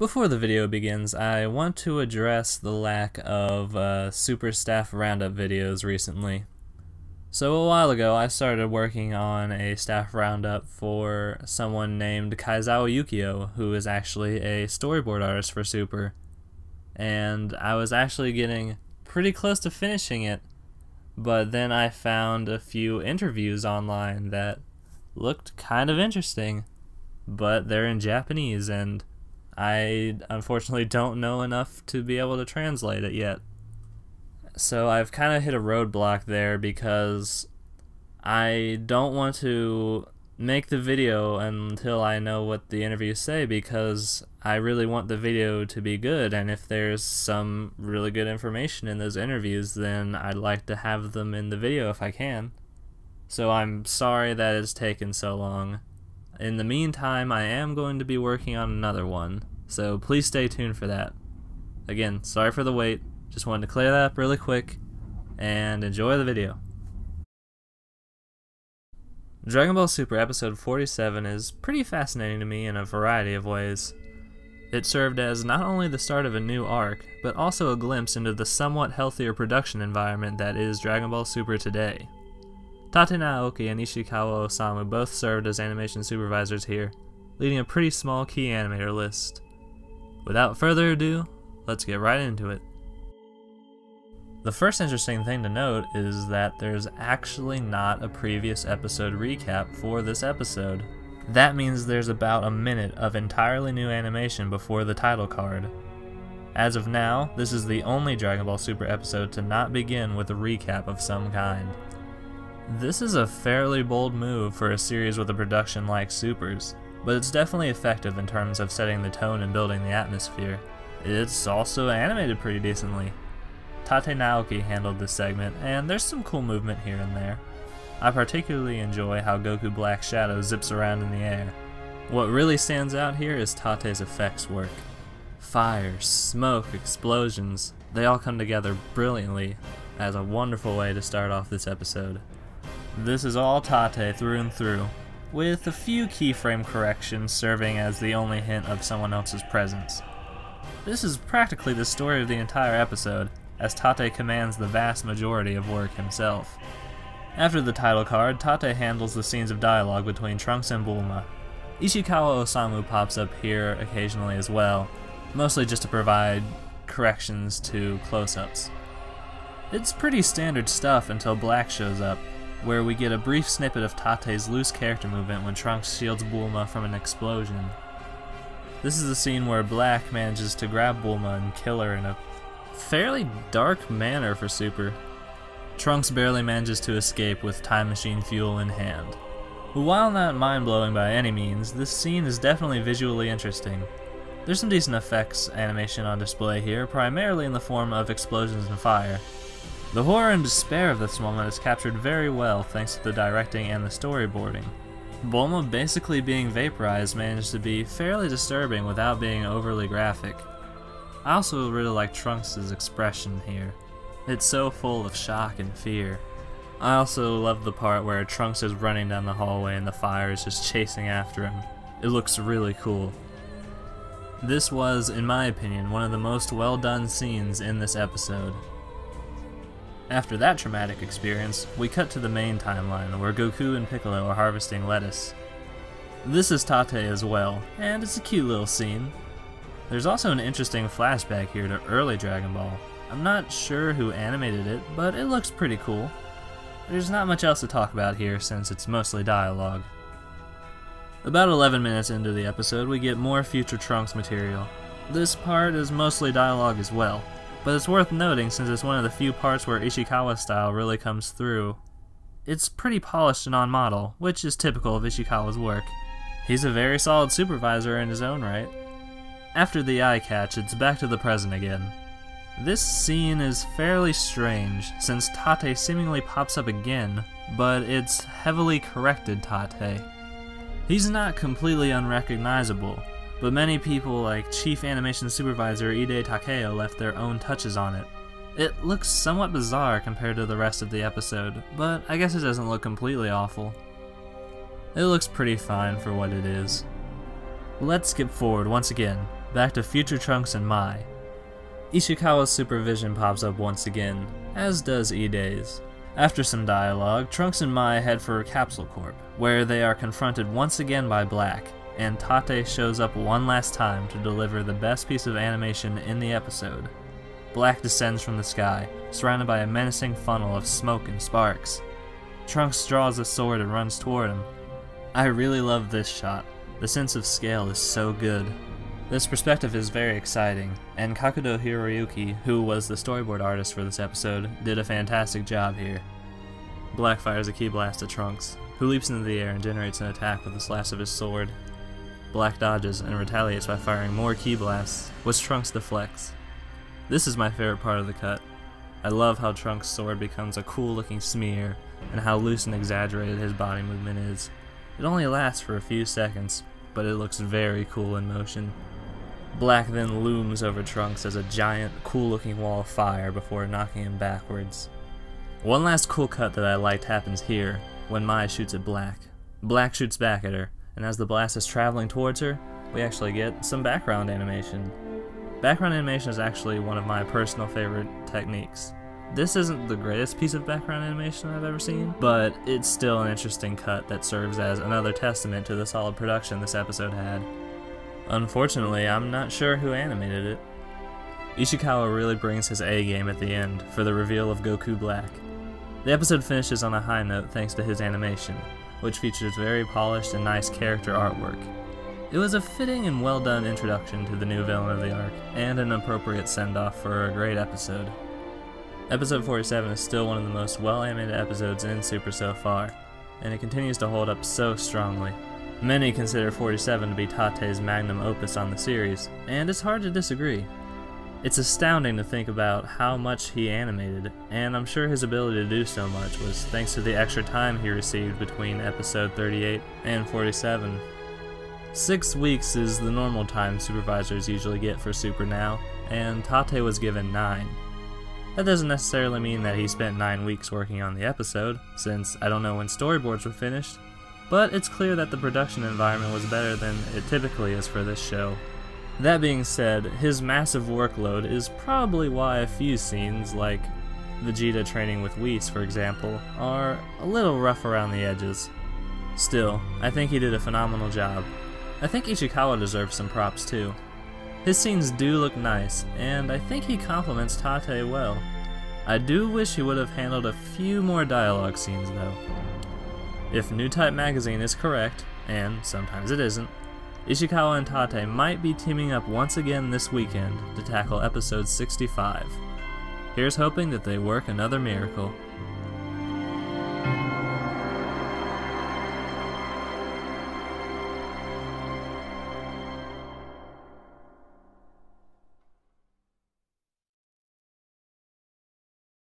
Before the video begins, I want to address the lack of Super Staff Roundup videos recently. So a while ago, I started working on a staff roundup for someone named Kaizawa Yukio, who is actually a storyboard artist for Super. And I was actually getting pretty close to finishing it, but then I found a few interviews online that looked kind of interesting, but they're in Japanese, and I unfortunately don't know enough to be able to translate it yet. So I've kind of hit a roadblock there because I don't want to make the video until I know what the interviews say, because I really want the video to be good, and if there's some really good information in those interviews, then I'd like to have them in the video if I can. So I'm sorry that it's taken so long. In the meantime, I am going to be working on another one, so please stay tuned for that. Again, sorry for the wait. Just wanted to clear that up really quick, and enjoy the video. Dragon Ball Super Episode 47 is pretty fascinating to me in a variety of ways. It served as not only the start of a new arc, but also a glimpse into the somewhat healthier production environment that is Dragon Ball Super today. Tate Naoki and Ishikawa Osamu both served as animation supervisors here, leading a pretty small key animator list. Without further ado, let's get right into it. The first interesting thing to note is that there's actually not a previous episode recap for this episode. That means there's about a minute of entirely new animation before the title card. As of now, this is the only Dragon Ball Super episode to not begin with a recap of some kind. This is a fairly bold move for a series with a production like Super's, but it's definitely effective in terms of setting the tone and building the atmosphere. It's also animated pretty decently. Tate Naoki handled this segment, and there's some cool movement here and there. I particularly enjoy how Goku Black's shadow zips around in the air. What really stands out here is Tate's effects work. Fire, smoke, explosions, they all come together brilliantly as a wonderful way to start off this episode. This is all Tate through and through, with a few keyframe corrections serving as the only hint of someone else's presence. This is practically the story of the entire episode, as Tate commands the vast majority of work himself. After the title card, Tate handles the scenes of dialogue between Trunks and Bulma. Ishikawa Osamu pops up here occasionally as well, mostly just to provide corrections to close-ups. It's pretty standard stuff until Black shows up, where we get a brief snippet of Tate's loose character movement when Trunks shields Bulma from an explosion. This is the scene where Black manages to grab Bulma and kill her in a fairly dark manner for Super. Trunks barely manages to escape with time machine fuel in hand. While not mind-blowing by any means, this scene is definitely visually interesting. There's some decent effects animation on display here, primarily in the form of explosions and fire. The horror and despair of this moment is captured very well thanks to the directing and the storyboarding. Bulma basically being vaporized managed to be fairly disturbing without being overly graphic. I also really like Trunks' expression here. It's so full of shock and fear. I also love the part where Trunks is running down the hallway and the fire is just chasing after him. It looks really cool. This was, in my opinion, one of the most well-done scenes in this episode. After that traumatic experience, we cut to the main timeline where Goku and Piccolo are harvesting lettuce. This is Tate as well, and it's a cute little scene. There's also an interesting flashback here to early Dragon Ball. I'm not sure who animated it, but it looks pretty cool. There's not much else to talk about here since it's mostly dialogue. About 11 minutes into the episode, we get more future Trunks material. This part is mostly dialogue as well, but it's worth noting since it's one of the few parts where Ishikawa style really comes through. It's pretty polished and on model, which is typical of Ishikawa's work. He's a very solid supervisor in his own right. After the eye catch, it's back to the present again. This scene is fairly strange, since Tate seemingly pops up again, but it's heavily corrected Tate. He's not completely unrecognizable, but many people like Chief Animation Supervisor Ide Takeo left their own touches on it. It looks somewhat bizarre compared to the rest of the episode, but I guess it doesn't look completely awful. It looks pretty fine for what it is. Let's skip forward once again back to future Trunks and Mai. Ishikawa's supervision pops up once again, as does Ide's. After some dialogue, Trunks and Mai head for Capsule Corp, where they are confronted once again by Black, and Tate shows up one last time to deliver the best piece of animation in the episode. Black descends from the sky, surrounded by a menacing funnel of smoke and sparks. Trunks draws a sword and runs toward him. I really love this shot. The sense of scale is so good. This perspective is very exciting, and Kakudo Hiroyuki, who was the storyboard artist for this episode, did a fantastic job here. Black fires a ki blast at Trunks, who leaps into the air and generates an attack with the slash of his sword. Black dodges and retaliates by firing more ki blasts, which Trunks deflects. This is my favorite part of the cut. I love how Trunks' sword becomes a cool-looking smear, and how loose and exaggerated his body movement is. It only lasts for a few seconds, but it looks very cool in motion. Black then looms over Trunks as a giant, cool-looking wall of fire before knocking him backwards. One last cool cut that I liked happens here, when Mai shoots at Black. Black shoots back at her, and as the blast is traveling towards her, we actually get some background animation. Background animation is actually one of my personal favorite techniques. This isn't the greatest piece of background animation I've ever seen, but it's still an interesting cut that serves as another testament to the solid production this episode had. Unfortunately, I'm not sure who animated it. Ishikawa really brings his A game at the end for the reveal of Goku Black. The episode finishes on a high note thanks to his animation, which features very polished and nice character artwork. It was a fitting and well done introduction to the new villain of the arc, and an appropriate send-off for a great episode. Episode 47 is still one of the most well animated episodes in Super so far, and it continues to hold up so strongly. Many consider 47 to be Tate's magnum opus on the series, and it's hard to disagree. It's astounding to think about how much he animated, and I'm sure his ability to do so much was thanks to the extra time he received between episode 38 and 47. 6 weeks is the normal time supervisors usually get for Super now, and Tate was given 9. That doesn't necessarily mean that he spent 9 weeks working on the episode, since I don't know when storyboards were finished, but it's clear that the production environment was better than it typically is for this show. That being said, his massive workload is probably why a few scenes, like Vegeta training with Whis for example, are a little rough around the edges. Still, I think he did a phenomenal job. I think Ishikawa deserves some props too. His scenes do look nice, and I think he compliments Tate well. I do wish he would have handled a few more dialogue scenes though. If New Type Magazine is correct, and sometimes it isn't, Ishikawa and Tate might be teaming up once again this weekend to tackle episode 65. Here's hoping that they work another miracle.